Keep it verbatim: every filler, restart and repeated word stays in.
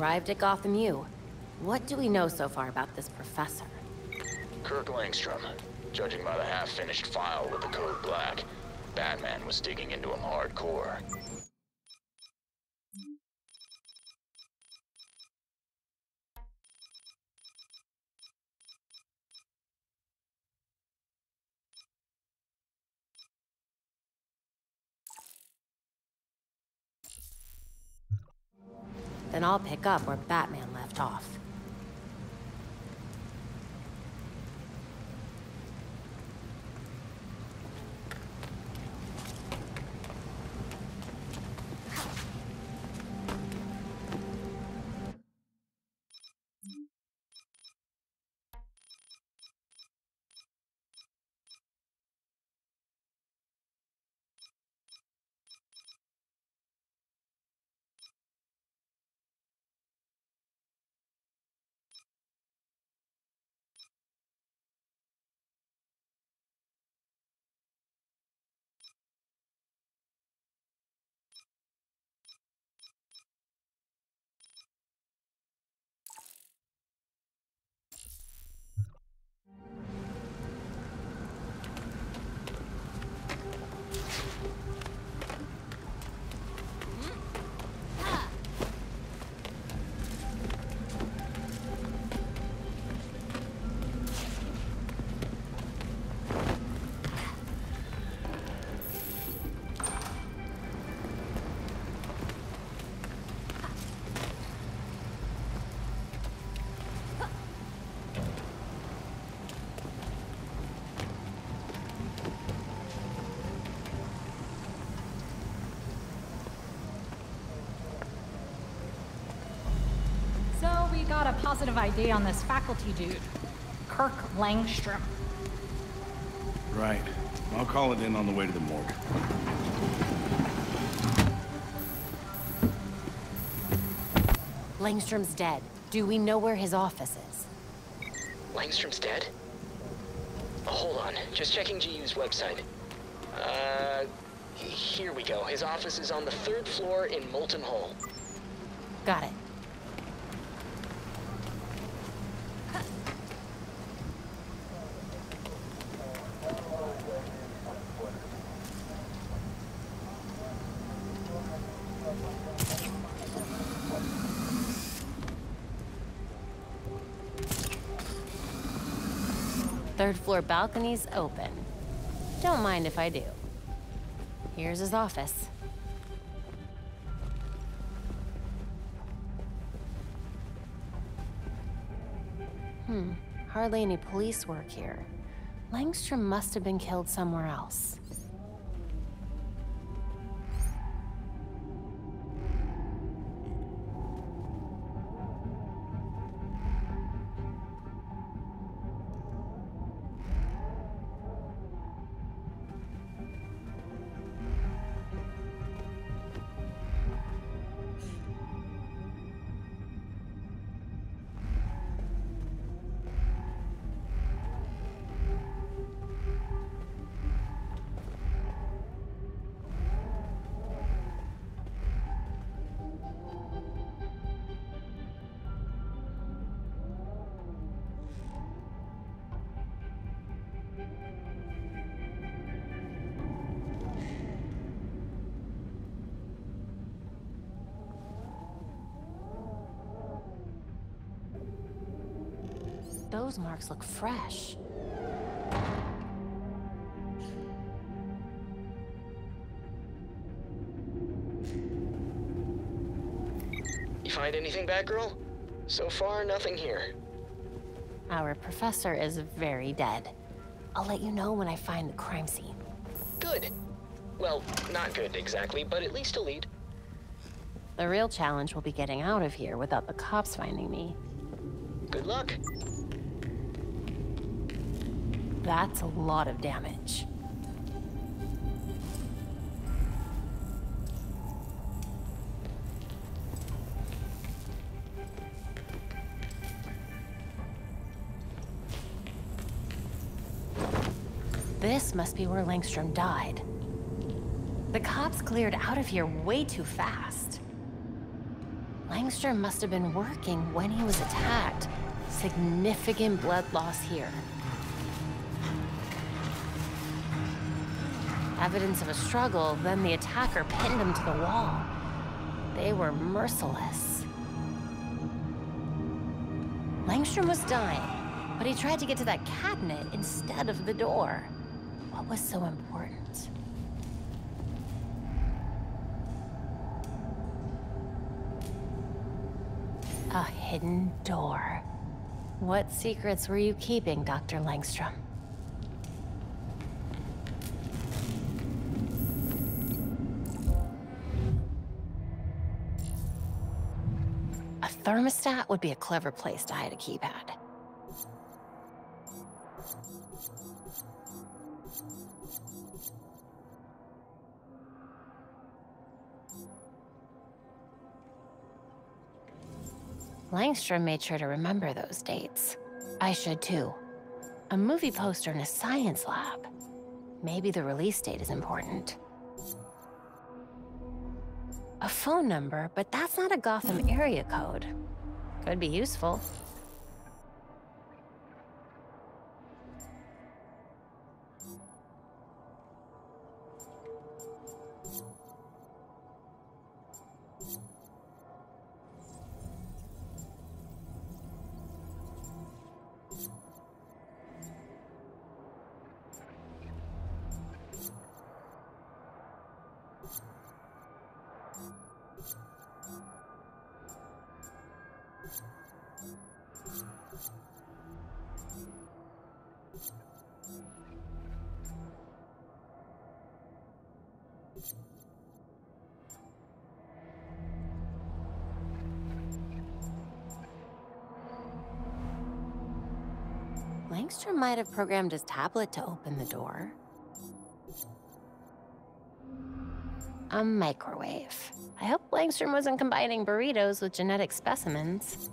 arrived at Gotham U. What do we know so far about this professor? Kirk Langstrom. Judging by the half-finished file with the code black, Batman was digging into him hardcore. Then I'll pick up where Batman left off. Got a positive I D on this faculty dude, Kirk Langstrom. Right. I'll call it in on the way to the morgue. Langstrom's dead. Do we know where his office is? Langstrom's dead? Oh, hold on. Just checking G U's website. Uh, here we go. His office is on the third floor in Moulton Hall. Got it. Third floor balcony's open. Don't mind if I do. Here's his office. Hmm, hardly any police work here. Langstrom must have been killed somewhere else. Those marks look fresh. You find anything, Batgirl? So far, nothing here. Our professor is very dead. I'll let you know when I find the crime scene. Good. Well, not good exactly, but at least a lead. The real challenge will be getting out of here without the cops finding me. Good luck. That's a lot of damage. This must be where Langstrom died. The cops cleared out of here way too fast. Langstrom must have been working when he was attacked. Significant blood loss here. Evidence of a struggle, then the attacker pinned him to the wall. They were merciless. Langstrom was dying, but he tried to get to that cabinet instead of the door. What was so important? A hidden door. What secrets were you keeping, Doctor Langstrom? A thermostat would be a clever place to hide a keypad. Langstrom made sure to remember those dates. I should too. A movie poster in a science lab. Maybe the release date is important. A phone number, but that's not a Gotham area code. Could be useful. Langstrom might have programmed his tablet to open the door. A microwave. I hope Langstrom wasn't combining burritos with genetic specimens.